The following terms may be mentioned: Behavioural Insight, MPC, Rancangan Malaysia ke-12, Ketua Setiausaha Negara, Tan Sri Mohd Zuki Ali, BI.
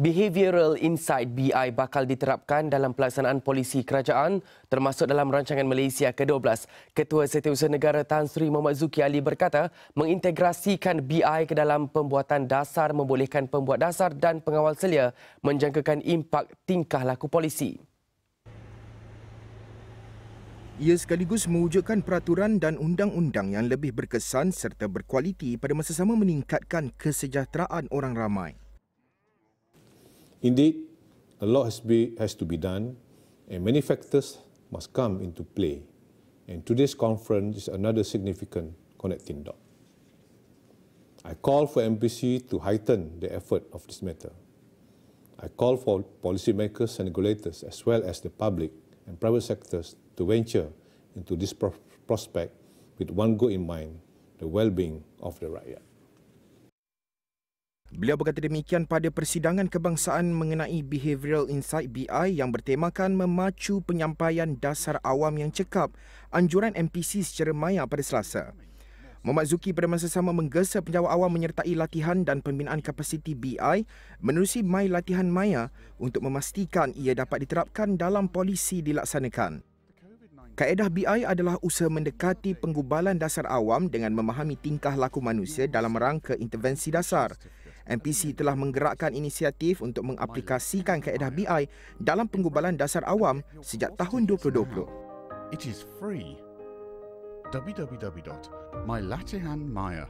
Behavioural Insight BI bakal diterapkan dalam pelaksanaan polisi kerajaan termasuk dalam Rancangan Malaysia ke-12. Ketua Setiausaha Negara Tan Sri Mohd Zuki Ali berkata mengintegrasikan BI ke dalam pembuatan dasar membolehkan pembuat dasar dan pengawal selia menjangkakan impak tingkah laku polisi. Ia sekaligus mewujudkan peraturan dan undang-undang yang lebih berkesan serta berkualiti pada masa sama meningkatkan kesejahteraan orang ramai. Indeed, a lot has to be done and many factors must come into play. And today's conference is another significant connecting dot. I call for MPC to heighten the effort of this matter. I call for policymakers and regulators as well as the public and private sectors to venture into this prospect with one goal in mind, the well-being of the rakyat. Beliau berkata demikian pada persidangan kebangsaan mengenai Behavioural Insight BI yang bertemakan memacu penyampaian dasar awam yang cekap anjuran MPC secara maya pada Selasa. Mohd Zuki pada masa sama menggesa penjawat awam menyertai latihan dan pembinaan kapasiti BI menerusi My Latihan Maya untuk memastikan ia dapat diterapkan dalam polisi dilaksanakan. Kaedah BI adalah usaha mendekati penggubalan dasar awam dengan memahami tingkah laku manusia dalam rangka intervensi dasar. MPC telah menggerakkan inisiatif untuk mengaplikasikan kaedah BI dalam penggubalan dasar awam sejak tahun 2020. It is free. www.mylatihanmaya.my